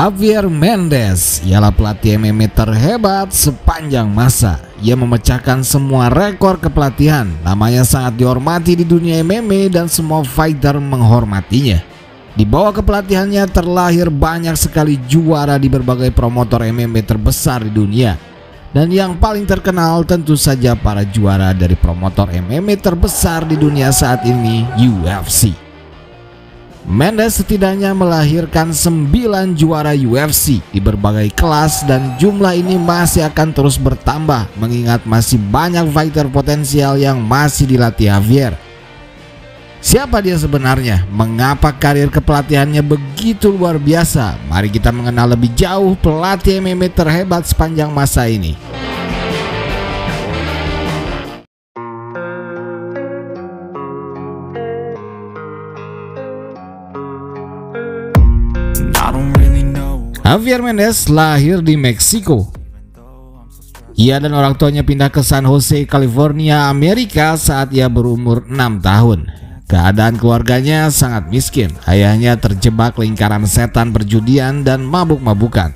Javier Mendez ialah pelatih MMA terhebat sepanjang masa. Ia memecahkan semua rekor kepelatihan. Namanya sangat dihormati di dunia MMA dan semua fighter menghormatinya. Di bawah kepelatihannya terlahir banyak sekali juara di berbagai promotor MMA terbesar di dunia. Dan yang paling terkenal tentu saja para juara dari promotor MMA terbesar di dunia saat ini, UFC. Mendez setidaknya melahirkan 9 juara UFC di berbagai kelas, dan jumlah ini masih akan terus bertambah mengingat masih banyak fighter potensial yang masih dilatih Javier. Siapa dia sebenarnya? Mengapa karir kepelatihannya begitu luar biasa? Mari kita mengenal lebih jauh pelatih MMA terhebat sepanjang masa ini. Javier Mendez lahir di Meksiko. Ia dan orang tuanya pindah ke San Jose, California, Amerika saat ia berumur 6 tahun. Keadaan keluarganya sangat miskin. Ayahnya terjebak lingkaran setan perjudian dan mabuk-mabukan.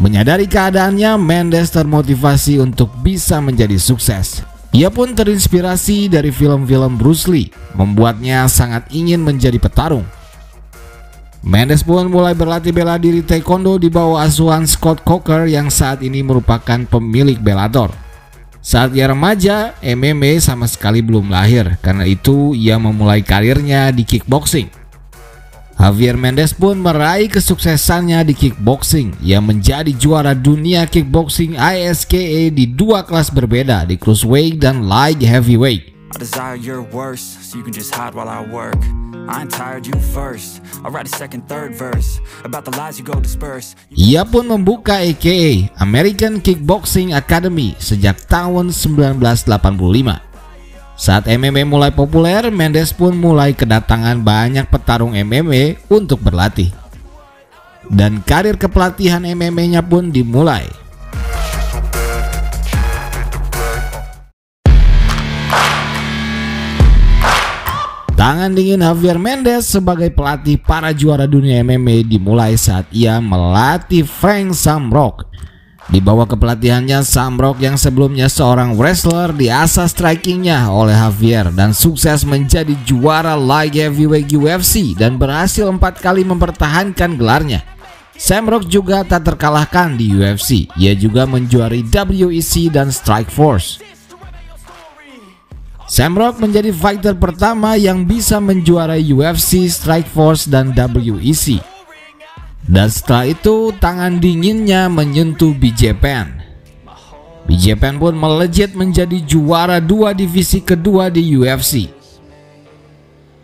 Menyadari keadaannya, Mendez termotivasi untuk bisa menjadi sukses. Ia pun terinspirasi dari film-film Bruce Lee, membuatnya sangat ingin menjadi petarung. Mendez pun mulai berlatih bela diri taekwondo di bawah asuhan Scott Coker yang saat ini merupakan pemilik Bellator. Saat ia remaja, MMA sama sekali belum lahir, karena itu ia memulai karirnya di kickboxing. Javier Mendez pun meraih kesuksesannya di kickboxing. Ia menjadi juara dunia kickboxing ISKA di 2 kelas berbeda, di cruiserweight dan light heavyweight. Ia pun membuka AKA American Kickboxing Academy sejak tahun 1985. Saat MMA mulai populer, Mendez pun mulai kedatangan banyak petarung MMA untuk berlatih. Dan karir kepelatihan MMA-nya pun dimulai. Tangan dingin Javier Mendez sebagai pelatih para juara dunia MMA dimulai saat ia melatih Frank Shamrock. Di bawah kepelatihannya, Shamrock yang sebelumnya seorang wrestler diasah strikingnya oleh Javier dan sukses menjadi juara light heavyweight UFC dan berhasil 4 kali mempertahankan gelarnya. Shamrock juga tak terkalahkan di UFC. Ia juga menjuari WEC dan Strike Force. Shamrock menjadi fighter pertama yang bisa menjuarai UFC, Strike Force, dan WEC. Dan setelah itu, tangan dinginnya menyentuh BJ Penn. BJ Penn pun melejit menjadi juara 2 divisi kedua di UFC.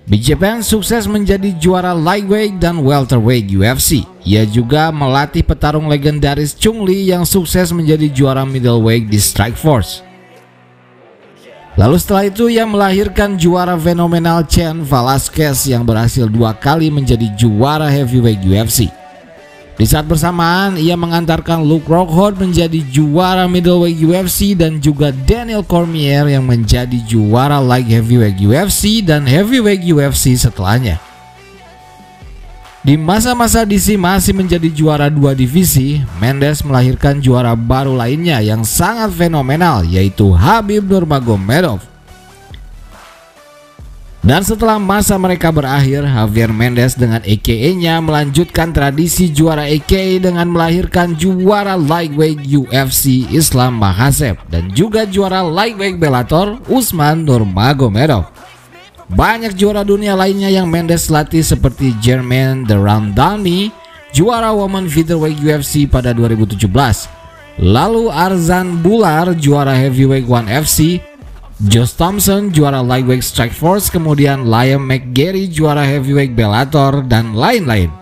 BJ Penn sukses menjadi juara lightweight dan welterweight UFC. Ia juga melatih petarung legendaris Chung Li yang sukses menjadi juara middleweight di Strike Force. Lalu setelah itu ia melahirkan juara fenomenal Cain Velasquez yang berhasil 2 kali menjadi juara heavyweight UFC. Di saat bersamaan ia mengantarkan Luke Rockhold menjadi juara middleweight UFC dan juga Daniel Cormier yang menjadi juara light heavyweight UFC dan heavyweight UFC setelahnya. Di masa-masa DC masih menjadi juara 2 divisi, Mendez melahirkan juara baru lainnya yang sangat fenomenal, yaitu Khabib Nurmagomedov. Dan setelah masa mereka berakhir, Javier Mendez dengan AKA-nya melanjutkan tradisi juara AKA dengan melahirkan juara lightweight UFC Islam Makhachev dan juga juara lightweight Bellator Usman Nurmagomedov. Banyak juara dunia lainnya yang Mendez latih seperti Jermaine de Rondani, juara women featherweight UFC pada 2017. Lalu Arzan Bular, juara heavyweight ONE FC, Josh Thompson, juara lightweight Strike Force, kemudian Liam McGarry, juara heavyweight Bellator, dan lain-lain.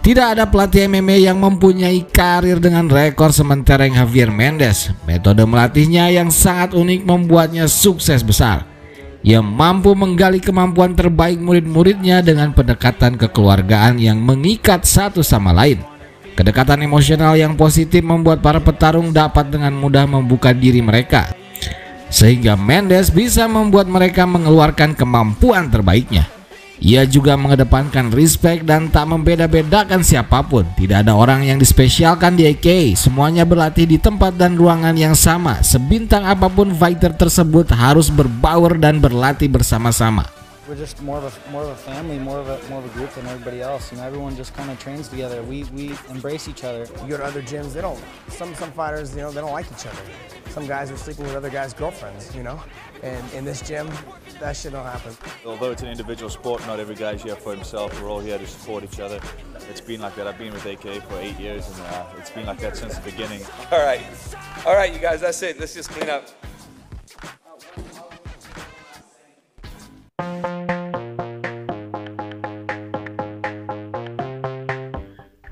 Tidak ada pelatih MMA yang mempunyai karir dengan rekor sementereng Javier Mendez. Metode melatihnya yang sangat unik membuatnya sukses besar. Ia mampu menggali kemampuan terbaik murid-muridnya dengan pendekatan kekeluargaan yang mengikat satu sama lain. Kedekatan emosional yang positif membuat para petarung dapat dengan mudah membuka diri mereka, sehingga Mendez bisa membuat mereka mengeluarkan kemampuan terbaiknya. Ia juga mengedepankan respect dan tak membeda-bedakan siapapun. Tidak ada orang yang dispesialkan di AKA, semuanya berlatih di tempat dan ruangan yang sama. Sebintang apapun fighter tersebut harus berbaur dan berlatih bersama-sama. Some guys are sleeping with other guys' girlfriends, you know, and in this gym, that shit don't happen. Although it's an individual sport, not every guy's here for himself. We're all here to support each other. It's been like that. I've been with AKA for 8 years, and it's been like that since the beginning. All right, you guys, that's it. Let's just clean up.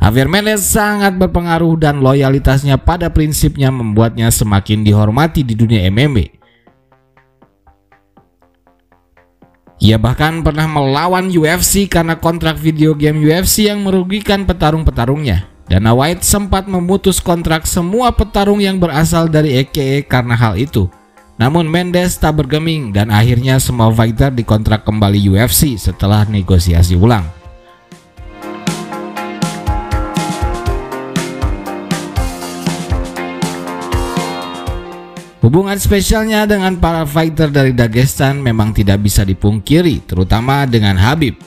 Javier Mendez sangat berpengaruh dan loyalitasnya pada prinsipnya membuatnya semakin dihormati di dunia MMA. Ia bahkan pernah melawan UFC karena kontrak video game UFC yang merugikan petarung-petarungnya. Dana White sempat memutus kontrak semua petarung yang berasal dari AKA karena hal itu. Namun Mendez tak bergeming dan akhirnya semua fighter dikontrak kembali UFC setelah negosiasi ulang. Hubungan spesialnya dengan para fighter dari Dagestan memang tidak bisa dipungkiri, terutama dengan Khabib.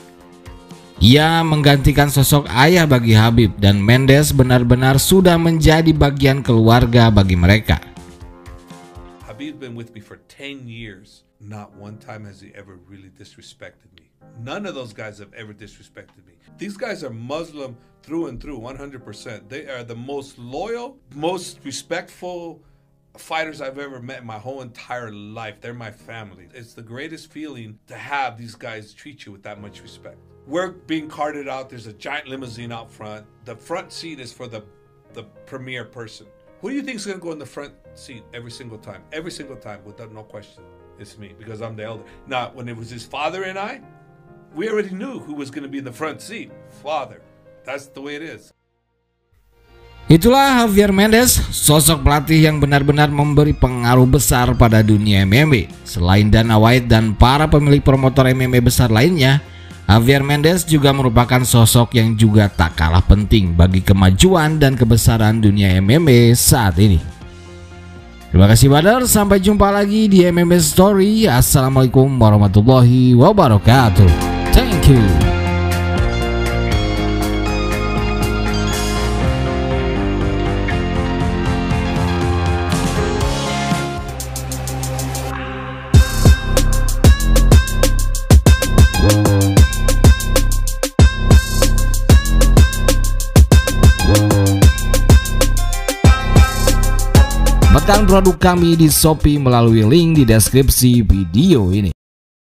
Ia menggantikan sosok ayah bagi Khabib dan Mendez benar-benar sudah menjadi bagian keluarga bagi mereka. Khabib been with me for 10 years. Not one time has he ever really disrespected me. None of those guys have ever disrespected me. These guys are Muslim through and through 100%. They are the most loyal, most respectful fighters I've ever met in my whole entire life. They're my family. It's the greatest feeling to have these guys treat you with that much respect. We're being carted out. There's a giant limousine out front. The front seat is for the premier person. Who do you think is going to go in the front seat every single time? Every single time, without no question. It's me, because I'm the elder. Now, when it was his father and I, we already knew who was going to be in the front seat. Father. That's the way it is. Itulah Javier Mendez, sosok pelatih yang benar-benar memberi pengaruh besar pada dunia MMA. Selain Dana White dan para pemilik promotor MMA besar lainnya, Javier Mendez juga merupakan sosok yang juga tak kalah penting bagi kemajuan dan kebesaran dunia MMA saat ini. Terima kasih Badar, sampai jumpa lagi di MMA Story. Assalamualaikum warahmatullahi wabarakatuh. Thank you. Produk kami di Shopee melalui link di deskripsi video ini.